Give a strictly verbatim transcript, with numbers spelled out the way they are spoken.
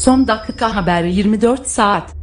Son dakika haberi yirmi dört saat.